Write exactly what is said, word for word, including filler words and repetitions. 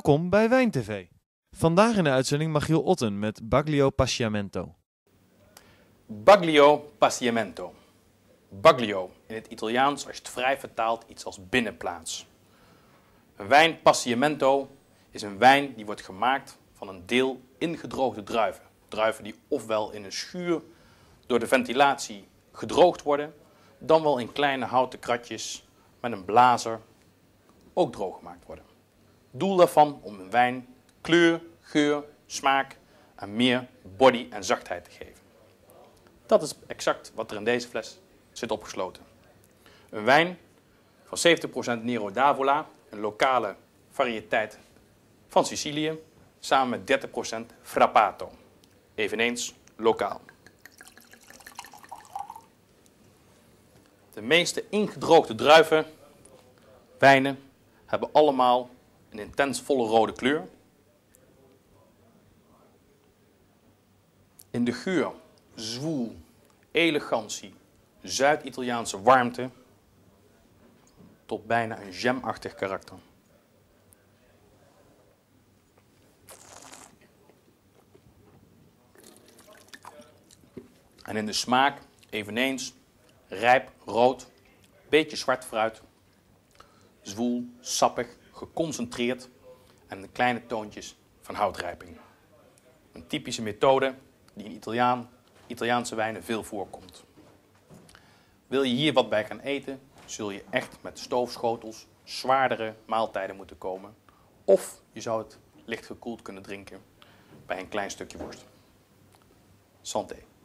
Welkom bij WijnTV. Vandaag in de uitzending Magiel Otten met Baglio Passiamento. Baglio Passiamento. Baglio, in het Italiaans, als je het vrij vertaalt, iets als binnenplaats. Een wijn Passiamento is een wijn die wordt gemaakt van een deel ingedroogde druiven. Druiven die ofwel in een schuur door de ventilatie gedroogd worden, dan wel in kleine houten kratjes met een blazer ook droog gemaakt worden. Doel daarvan om een wijn kleur, geur, smaak en meer body en zachtheid te geven. Dat is exact wat er in deze fles zit opgesloten. Een wijn van zeventig procent Nero d'Avola, een lokale variëteit van Sicilië, samen met dertig procent Frappato, eveneens lokaal. De meeste ingedroogde druiven, wijnen, hebben allemaal een intens volle rode kleur. In de geur, zwoel, elegantie, Zuid-Italiaanse warmte, tot bijna een jamachtig karakter. En in de smaak eveneens rijp, rood, beetje zwart fruit, zwoel, sappig, geconcentreerd en de kleine toontjes van houtrijping. Een typische methode die in Italiaan, Italiaanse wijnen veel voorkomt. Wil je hier wat bij gaan eten, zul je echt met stoofschotels, zwaardere maaltijden moeten komen. Of je zou het licht gekoeld kunnen drinken bij een klein stukje worst. Santé.